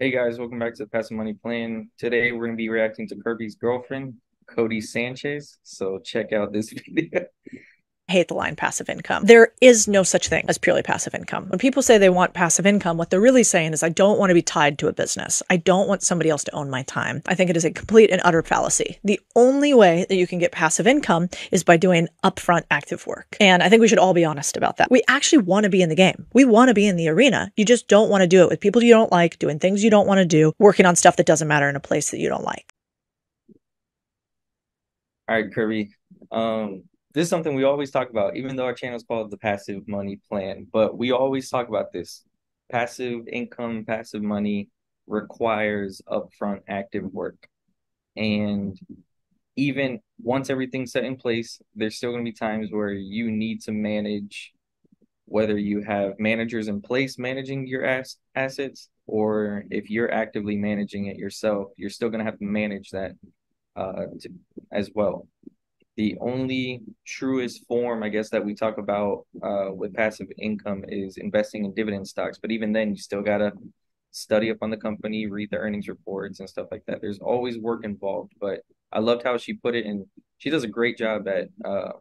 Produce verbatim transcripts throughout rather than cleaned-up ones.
Hey guys, welcome back to The Passive Money Plan. Today we're going to be reacting to Kirby's girlfriend, Codie Sanchez. So check out this video. I hate the line passive income. There is no such thing as purely passive income. When people say they want passive income, what they're really saying is I don't want to be tied to a business. I don't want somebody else to own my time. I think it is a complete and utter fallacy. The only way that you can get passive income is by doing upfront active work. And I think we should all be honest about that. We actually want to be in the game. We want to be in the arena. You just don't want to do it with people you don't like, doing things you don't want to do, working on stuff that doesn't matter in a place that you don't like. All right, Kirby. Um, this is something we always talk about, even though our channel is called The Passive Money Plan. But we always talk about this. Passive income, passive money requires upfront active work. And even once everything's set in place, there's still going to be times where you need to manage, whether you have managers in place managing your ass assets, or if you're actively managing it yourself, you're still going to have to manage that uh, to, as well. The only truest form, I guess, that we talk about uh, with passive income is investing in dividend stocks. But even then, you still got to study up on the company, read the earnings reports and stuff like that. There's always work involved. But I loved how she put it, and she does a great job at uh,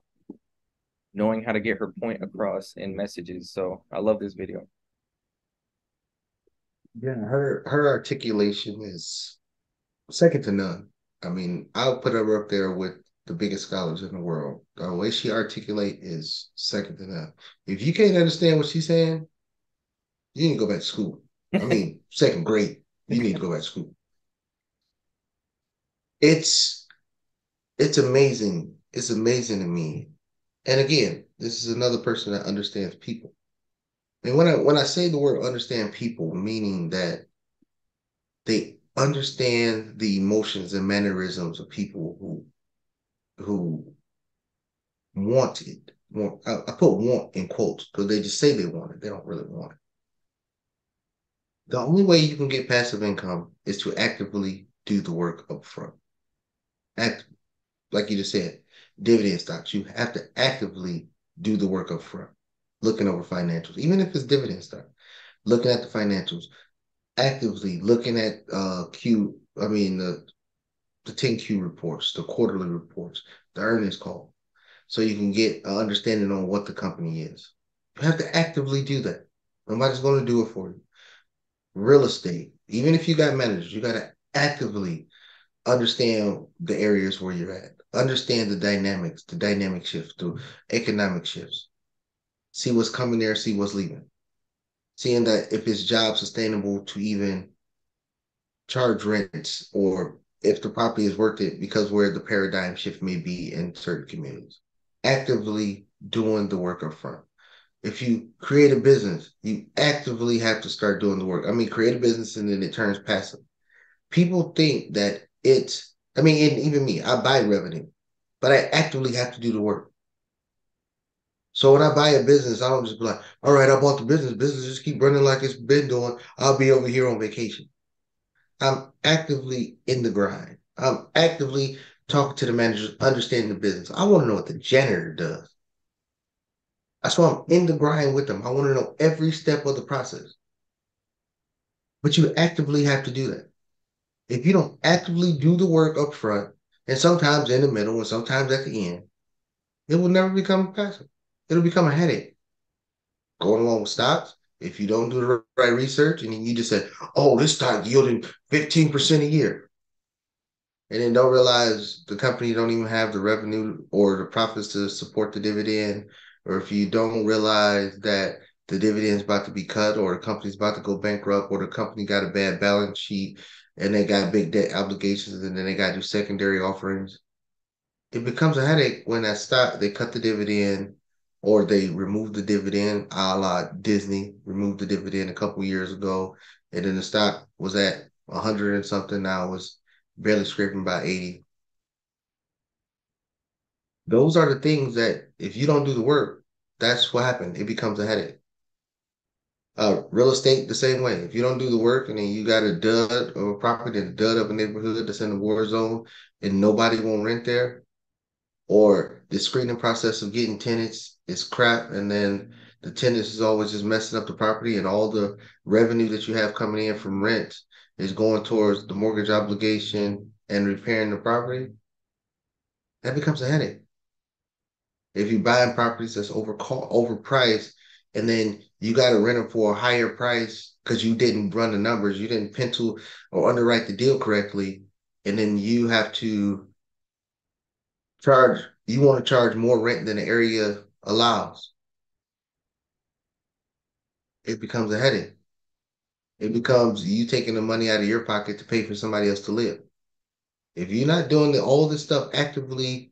knowing how to get her point across in messages. So I love this video. Yeah, her, her articulation is second to none. I mean, I'll put her up there with the biggest scholars in the world. The way she articulate is second to none. If you can't understand what she's saying, you need to go back to school. I mean, second grade, you need to go back to school. It's it's amazing. It's amazing to me. And again, this is another person that understands people. And when I when I say the word understand people, meaning that they understand the emotions and mannerisms of people who who want it. Want, I, I put want in quotes because they just say they want it. They don't really want it. The only way you can get passive income is to actively do the work up front. Act, like you just said, dividend stocks. You have to actively do the work up front, looking over financials, even if it's dividend stock, looking at the financials, actively looking at uh, Q, I mean, the uh, the ten Q reports, the quarterly reports, the earnings call, so you can get an understanding on what the company is. You have to actively do that. Nobody's going to do it for you. Real estate, even if you got managers, you got to actively understand the areas where you're at, understand the dynamics, the dynamic shifts, the economic shifts, see what's coming there, see what's leaving, seeing that if it's job sustainable to even charge rents, or if the property is worth it because where the paradigm shift may be in certain communities. Actively doing the work up front. If you create a business, you actively have to start doing the work. I mean, create a business and then it turns passive. People think that it's, I mean, and even me, I buy revenue, but I actively have to do the work. So when I buy a business, I don't just be like, all right, I bought the business. Business just keep running like it's been doing. I'll be over here on vacation. I'm actively in the grind. I'm actively talking to the managers, understanding the business. I want to know what the janitor does. That's why I'm in the grind with them. I want to know every step of the process. But you actively have to do that. If you don't actively do the work up front, and sometimes in the middle, and sometimes at the end, it will never become passive. It'll become a headache. Going along with stocks. If you don't do the right research and then you just say, oh, this stock yielding fifteen percent a year, and then don't realize the company don't even have the revenue or the profits to support the dividend, or if you don't realize that the dividend is about to be cut, or the company's about to go bankrupt, or the company got a bad balance sheet and they got big debt obligations and then they got to do secondary offerings, it becomes a headache when that stock, they cut the dividend, or they removed the dividend, a la Disney removed the dividend a couple years ago, and then the stock was at one hundred and something, now it's barely scraping by eighty. Those are the things that if you don't do the work, that's what happened. It becomes a headache. Uh, real estate, the same way. If you don't do the work and then you got a dud of a property, a dud of a neighborhood that's in the war zone and nobody won't rent there, or the screening process of getting tenants, it's crap, and then the tenants is always just messing up the property, and all the revenue that you have coming in from rent is going towards the mortgage obligation and repairing the property, that becomes a headache. If you're buying properties that's over overpriced and then you got to rent it for a higher price because you didn't run the numbers, you didn't pencil or underwrite the deal correctly, and then you have to charge, you want to charge more rent than the area allows, it becomes a headache. It becomes you taking the money out of your pocket to pay for somebody else to live. If you're not doing the, all this stuff actively,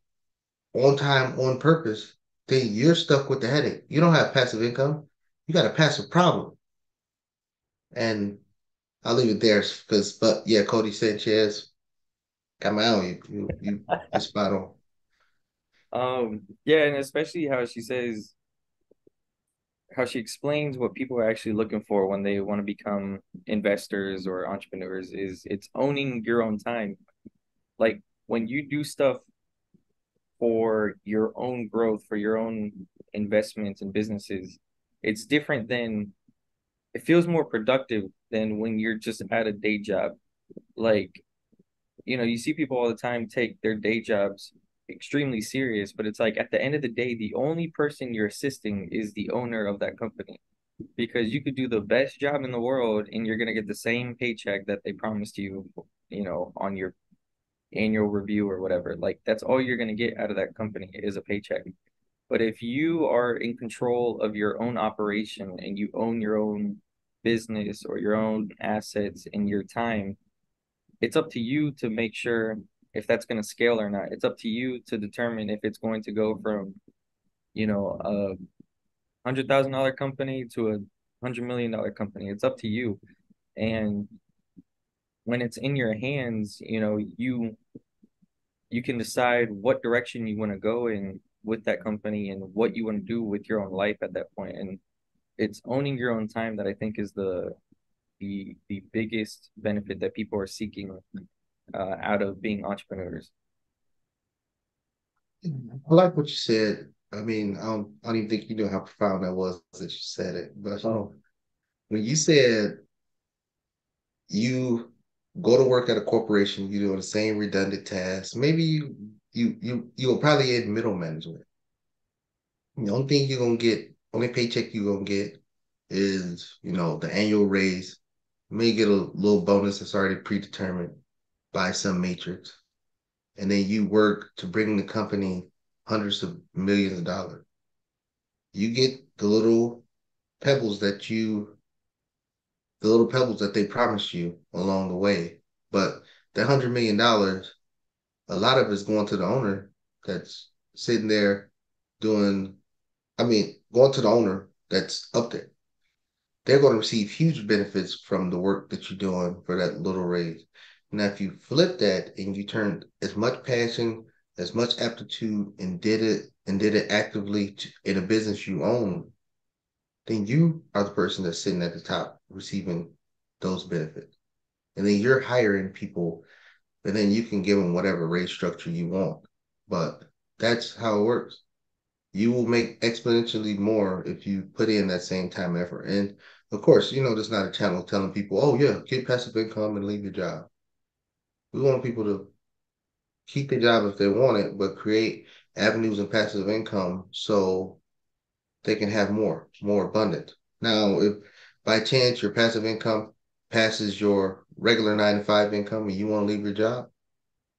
on time, on purpose, then you're stuck with the headache. You don't have passive income. You got a passive problem. And I'll leave it there. Cause, but yeah, Codie Sanchez, got my own. You, you, you spot on. Um, yeah, and especially how she says, how she explains what people are actually looking for when they want to become investors or entrepreneurs is it's owning your own time. Like when you do stuff for your own growth, for your own investments and businesses, it's different than, it feels more productive than when you're just at a day job. Like, you know, you see people all the time take their day jobs extremely serious, but it's like at the end of the day, the only person you're assisting is the owner of that company, because you could do the best job in the world and you're going to get the same paycheck that they promised you, you know, on your annual review or whatever. Like that's all you're going to get out of that company is a paycheck. But if you are in control of your own operation and you own your own business or your own assets and your time, it's up to you to make sure if that's going to scale or not. It's up to you to determine if it's going to go from, you know, a hundred thousand dollar company to a hundred million dollar company. It's up to you. And when it's in your hands, you know, you, you can decide what direction you want to go in with that company and what you want to do with your own life at that point. And it's owning your own time that I think is the, the, the biggest benefit that people are seeking uh, out of being entrepreneurs. I like what you said. I mean, I don't, I don't even think you knew how profound that was that you said it, but oh. When you said you go to work at a corporation, you do the same redundant tasks. Maybe you you you you'll probably in middle management. The only thing you're gonna get, only paycheck you're gonna get is, you know, the annual raise. You may get a little bonus that's already predetermined by some matrix. And then you work to bring the company hundreds of millions of dollars. You get the little pebbles that you the little pebbles that they promised you along the way. But the one hundred million dollars, a lot of it's going to the owner that's sitting there doing, I mean, going to the owner that's up there. They're going to receive huge benefits from the work that you're doing for that little raise. Now, if you flip that and you turn as much passion, as much aptitude, and did it and did it actively to, in a business you own, then you are the person that's sitting at the top receiving those benefits. And then you're hiring people, and then you can give them whatever raise structure you want. But that's how it works. You will make exponentially more if you put in that same time and effort. And of course, you know, there's not a channel telling people, oh yeah, get passive income and leave your job. We want people to keep their job if they want it, but create avenues of passive income so they can have more, more abundant. Now, if by chance your passive income passes your regular nine to five income and you want to leave your job,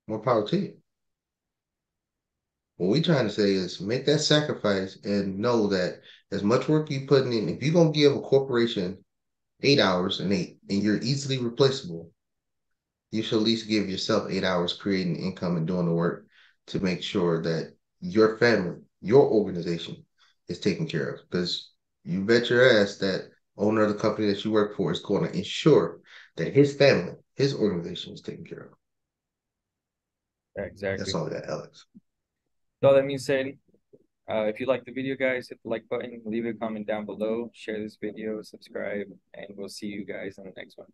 more power to you. What we're trying to say is make that sacrifice and know that as much work you're putting in, if you're going to give a corporation eight hours and eight and you're easily replaceable, you should at least give yourself eight hours creating income and doing the work to make sure that your family, your organization is taken care of, because you bet your ass that owner of the company that you work for is going to ensure that his family, his organization is taken care of. Exactly. That's all I got, Alex. So that means said, uh, if you like the video, guys, hit the like button, leave a comment down below, share this video, subscribe, and we'll see you guys in the next one.